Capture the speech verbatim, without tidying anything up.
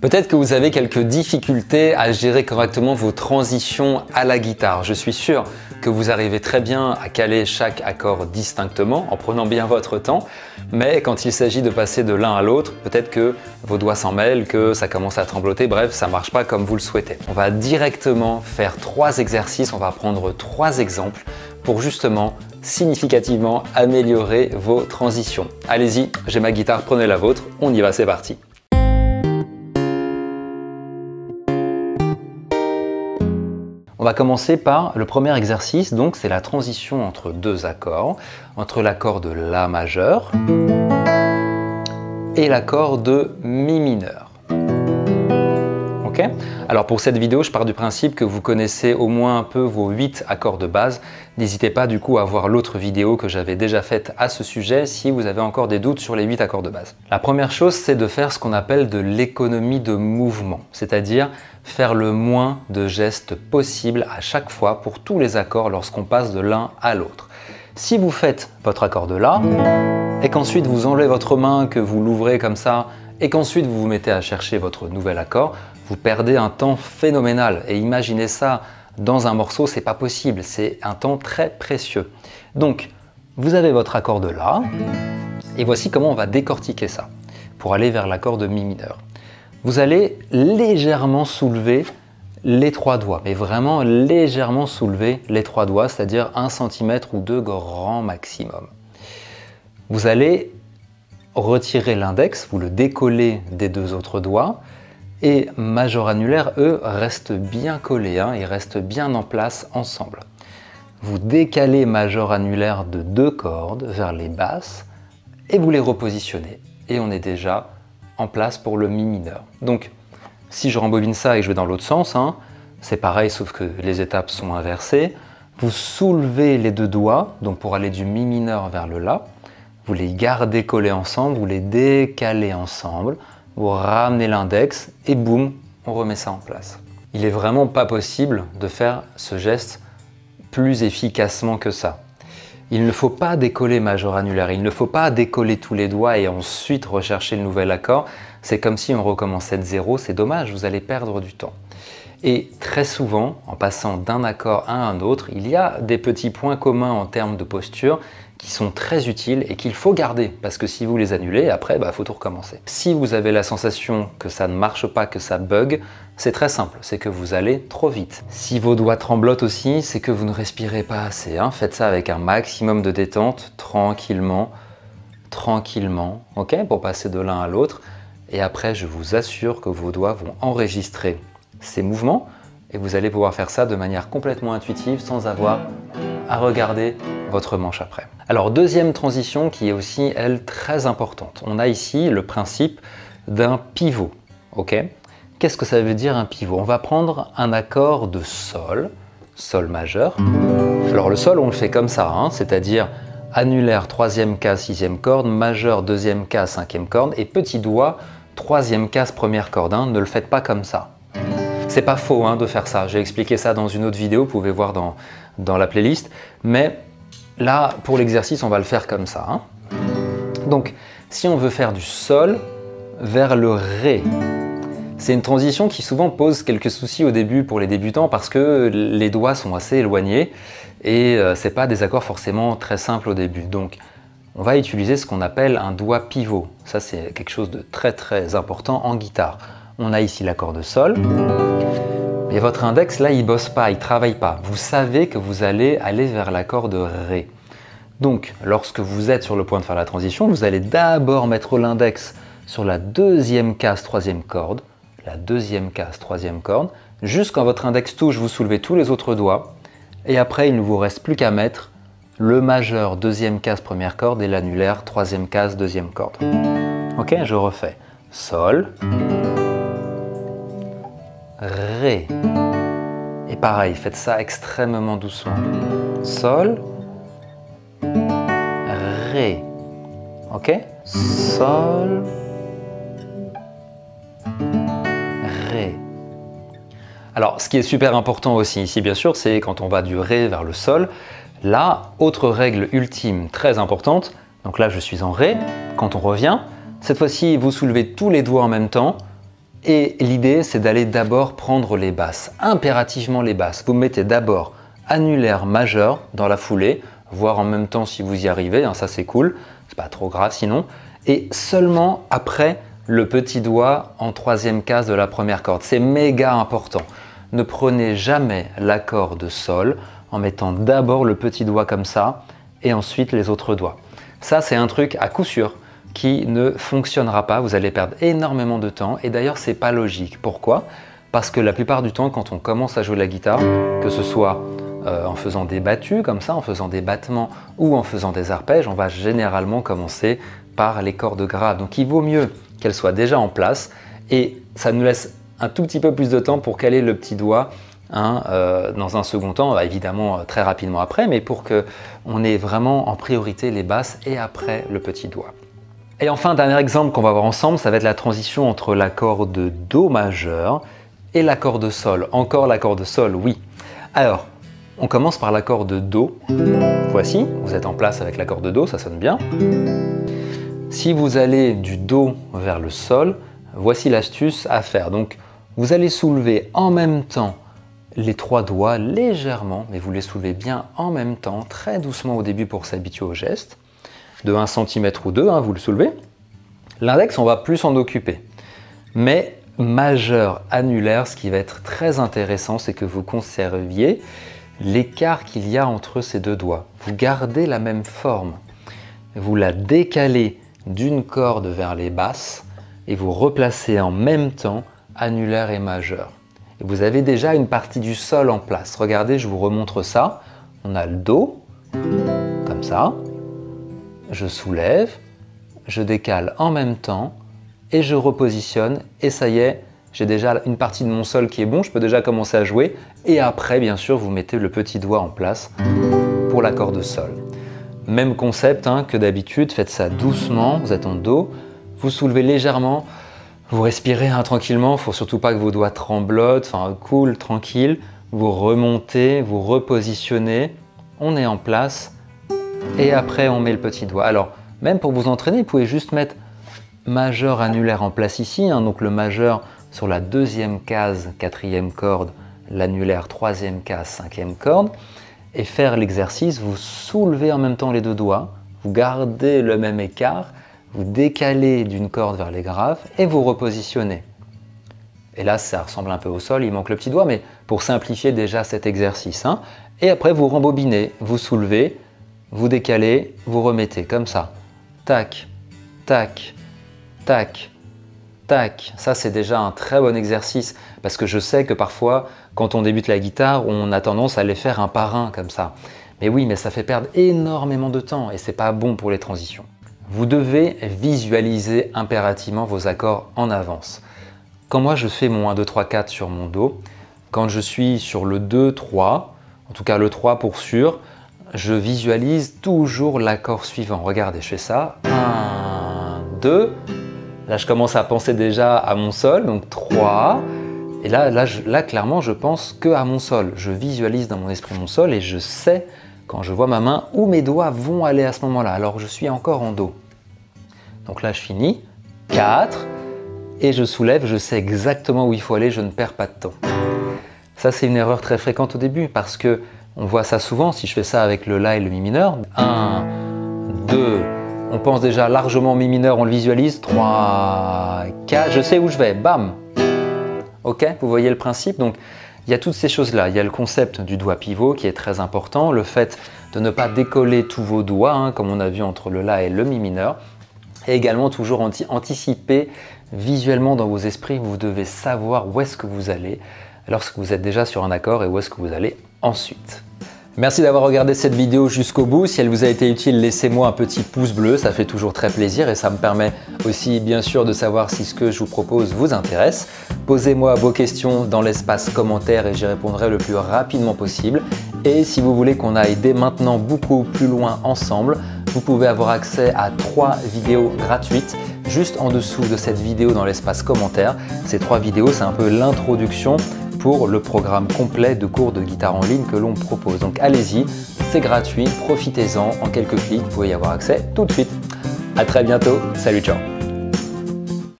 Peut-être que vous avez quelques difficultés à gérer correctement vos transitions à la guitare. Je suis sûr que vous arrivez très bien à caler chaque accord distinctement en prenant bien votre temps, mais quand il s'agit de passer de l'un à l'autre, peut-être que vos doigts s'en mêlent, que ça commence à trembloter, bref, ça marche pas comme vous le souhaitez. On va directement faire trois exercices, on va prendre trois exemples pour justement significativement améliorer vos transitions. Allez-y, j'ai ma guitare, prenez la vôtre, on y va, c'est parti. On va commencer par le premier exercice, donc c'est la transition entre deux accords, entre l'accord de La majeur et l'accord de Mi mineur. Ok ? Alors pour cette vidéo, je pars du principe que vous connaissez au moins un peu vos huit accords de base. N'hésitez pas du coup à voir l'autre vidéo que j'avais déjà faite à ce sujet si vous avez encore des doutes sur les huit accords de base. La première chose, c'est de faire ce qu'on appelle de l'économie de mouvement, c'est-à-dire faire le moins de gestes possible à chaque fois pour tous les accords lorsqu'on passe de l'un à l'autre. Si vous faites votre accord de La et qu'ensuite vous enlevez votre main, que vous l'ouvrez comme ça et qu'ensuite vous vous mettez à chercher votre nouvel accord, vous perdez un temps phénoménal et imaginez ça dans un morceau, c'est pas possible, c'est un temps très précieux. Donc vous avez votre accord de La et voici comment on va décortiquer ça pour aller vers l'accord de Mi mineur. Vous allez légèrement soulever les trois doigts, mais vraiment légèrement soulever les trois doigts, c'est-à-dire un centimètre ou deux grand maximum. Vous allez retirer l'index, vous le décollez des deux autres doigts, et majeur annulaire, eux, restent bien collés, hein, ils restent bien en place ensemble. Vous décalez majeur annulaire de deux cordes vers les basses, et vous les repositionnez, et on est déjà en place pour le Mi mineur. Donc si je rembobine ça et que je vais dans l'autre sens, hein, c'est pareil sauf que les étapes sont inversées. Vous soulevez les deux doigts, donc pour aller du Mi mineur vers le La, vous les gardez collés ensemble, vous les décalez ensemble, vous ramenez l'index et boum, on remet ça en place. Il est vraiment pas possible de faire ce geste plus efficacement que ça. Il ne faut pas décoller majeur annulaire, il ne faut pas décoller tous les doigts et ensuite rechercher le nouvel accord. C'est comme si on recommençait de zéro, c'est dommage, vous allez perdre du temps. Et très souvent, en passant d'un accord à un autre, il y a des petits points communs en termes de posture qui sont très utiles et qu'il faut garder, parce que si vous les annulez, après, bah, faut tout recommencer. Si vous avez la sensation que ça ne marche pas, que ça bug, c'est très simple, c'est que vous allez trop vite. Si vos doigts tremblotent aussi, c'est que vous ne respirez pas assez, hein. Faites ça avec un maximum de détente, tranquillement, tranquillement, ok, pour passer de l'un à l'autre. Et après, je vous assure que vos doigts vont enregistrer ces mouvements et vous allez pouvoir faire ça de manière complètement intuitive sans avoir à regarder votre manche après. Alors, deuxième transition qui est aussi, elle, très importante. On a ici le principe d'un pivot, ok ? Qu'est-ce que ça veut dire un pivot? On va prendre un accord de Sol, Sol majeur. Alors le Sol, on le fait comme ça, hein, c'est-à-dire annulaire troisième case, sixième corde, majeur deuxième case, cinquième corde, et petit doigt troisième case, première corde. Hein, ne le faites pas comme ça. C'est pas faux hein, de faire ça, j'ai expliqué ça dans une autre vidéo, vous pouvez voir dans, dans la playlist, mais là, pour l'exercice, on va le faire comme ça. Hein. Donc, si on veut faire du Sol vers le Ré, c'est une transition qui souvent pose quelques soucis au début pour les débutants parce que les doigts sont assez éloignés et c'est pas des accords forcément très simples au début. Donc on va utiliser ce qu'on appelle un doigt pivot. Ça c'est quelque chose de très très important en guitare. On a ici l'accord de Sol et votre index là il bosse pas, il travaille pas. Vous savez que vous allez aller vers l'accord de Ré. Donc lorsque vous êtes sur le point de faire la transition, vous allez d'abord mettre l'index sur la deuxième case, troisième corde, la deuxième case, troisième corde, juste quand votre index touche, vous soulevez tous les autres doigts, et après il ne vous reste plus qu'à mettre le majeur deuxième case, première corde, et l'annulaire troisième case, deuxième corde. Ok, je refais. Sol, Ré, et pareil, faites ça extrêmement doucement. Sol, Ré, ok, Sol, Ré. Alors, ce qui est super important aussi ici, bien sûr, c'est quand on va du Ré vers le Sol. Là, autre règle ultime très importante, donc là, je suis en Ré. Quand on revient, cette fois-ci, vous soulevez tous les doigts en même temps Et l'idée, c'est d'aller d'abord prendre les basses, impérativement les basses. Vous mettez d'abord annulaire majeur dans la foulée, voire en même temps si vous y arrivez, hein, ça c'est cool, c'est pas trop grave sinon, et seulement après le petit doigt en troisième case de la première corde. C'est méga important. Ne prenez jamais l'accord de sol en mettant d'abord le petit doigt comme ça et ensuite les autres doigts. Ça, c'est un truc à coup sûr qui ne fonctionnera pas, vous allez perdre énormément de temps et d'ailleurs c'est pas logique. Pourquoi? Parce que la plupart du temps quand on commence à jouer de la guitare, que ce soit euh, en faisant des battues comme ça, en faisant des battements ou en faisant des arpèges, on va généralement commencer par les cordes graves. Donc il vaut mieux qu'elles soient déjà en place et ça nous laisse un tout petit peu plus de temps pour caler le petit doigt hein, euh, dans un second temps, bah, évidemment très rapidement après, mais pour qu'on ait vraiment en priorité les basses et après le petit doigt. Et enfin, dernier exemple qu'on va voir ensemble, ça va être la transition entre l'accord de Do majeur et l'accord de Sol. Encore l'accord de Sol, oui. Alors, on commence par l'accord de Do. Voici, vous êtes en place avec l'accord de Do, ça sonne bien. Si vous allez du Do vers le Sol, voici l'astuce à faire. Donc, vous allez soulever en même temps les trois doigts légèrement, mais vous les soulevez bien en même temps, très doucement au début pour s'habituer au geste. De un centimètre ou deux, hein, vous le soulevez. L'index, on va plus s'en occuper. Mais majeur, annulaire, ce qui va être très intéressant, c'est que vous conserviez l'écart qu'il y a entre ces deux doigts. Vous gardez la même forme. Vous la décalez d'une corde vers les basses et vous replacez en même temps annulaire et majeur. Et vous avez déjà une partie du sol en place. Regardez, je vous remontre ça. On a le Do, comme ça. Je soulève, je décale en même temps et je repositionne et ça y est, j'ai déjà une partie de mon sol qui est bon, je peux déjà commencer à jouer et après bien sûr vous mettez le petit doigt en place pour l'accord de sol. Même concept hein, que d'habitude, faites ça doucement, vous êtes en Do, vous soulevez légèrement, vous respirez hein, tranquillement, il ne faut surtout pas que vos doigts tremblotent, enfin cool, tranquille, vous remontez, vous repositionnez, on est en place. Et après, on met le petit doigt. Alors, même pour vous entraîner, vous pouvez juste mettre majeur annulaire en place ici. Hein, donc le majeur sur la deuxième case, quatrième corde, l'annulaire troisième case, cinquième corde. Et faire l'exercice, vous soulevez en même temps les deux doigts, vous gardez le même écart, vous décalez d'une corde vers les graves et vous repositionnez. Et là, ça ressemble un peu au sol, il manque le petit doigt, mais pour simplifier déjà cet exercice. Hein. Et après, vous rembobinez, vous soulevez, vous décalez, vous remettez comme ça. Tac, tac, tac, tac. Ça, c'est déjà un très bon exercice parce que je sais que parfois, quand on débute la guitare, on a tendance à les faire un par un comme ça. Mais oui, mais ça fait perdre énormément de temps et c'est pas bon pour les transitions. Vous devez visualiser impérativement vos accords en avance. Quand moi, je fais mon un, deux, trois, quatre sur mon Do, quand je suis sur le deux, trois, en tout cas le trois pour sûr, je visualise toujours l'accord suivant. Regardez, je fais ça. un, deux. Là, je commence à penser déjà à mon sol, donc trois. Et là, là, je, là clairement, je pense que à mon sol. Je visualise dans mon esprit mon sol et je sais, quand je vois ma main, où mes doigts vont aller à ce moment-là. Alors, je suis encore en Do. Donc là, je finis. quatre. Et je soulève, je sais exactement où il faut aller, je ne perds pas de temps. Ça, c'est une erreur très fréquente au début parce que on voit ça souvent, si je fais ça avec le La et le Mi mineur, un, deux, on pense déjà largement au Mi mineur, on le visualise, trois, quatre, je sais où je vais, bam. Ok, vous voyez le principe? Donc, il y a toutes ces choses-là, il y a le concept du doigt pivot qui est très important, le fait de ne pas décoller tous vos doigts, hein, comme on a vu entre le La et le Mi mineur, et également toujours anti anticiper visuellement dans vos esprits, vous devez savoir où est-ce que vous allez lorsque vous êtes déjà sur un accord et où est-ce que vous allez ensuite. Merci d'avoir regardé cette vidéo jusqu'au bout. Si elle vous a été utile, laissez-moi un petit pouce bleu, ça fait toujours très plaisir et ça me permet aussi bien sûr de savoir si ce que je vous propose vous intéresse. Posez-moi vos questions dans l'espace commentaire et j'y répondrai le plus rapidement possible. Et si vous voulez qu'on aille dès maintenant beaucoup plus loin ensemble, vous pouvez avoir accès à trois vidéos gratuites juste en dessous de cette vidéo dans l'espace commentaire. Ces trois vidéos, c'est un peu l'introduction pour le programme complet de cours de guitare en ligne que l'on propose. Donc allez-y, c'est gratuit, profitez-en, en quelques clics, vous pouvez y avoir accès tout de suite. À très bientôt, salut, ciao!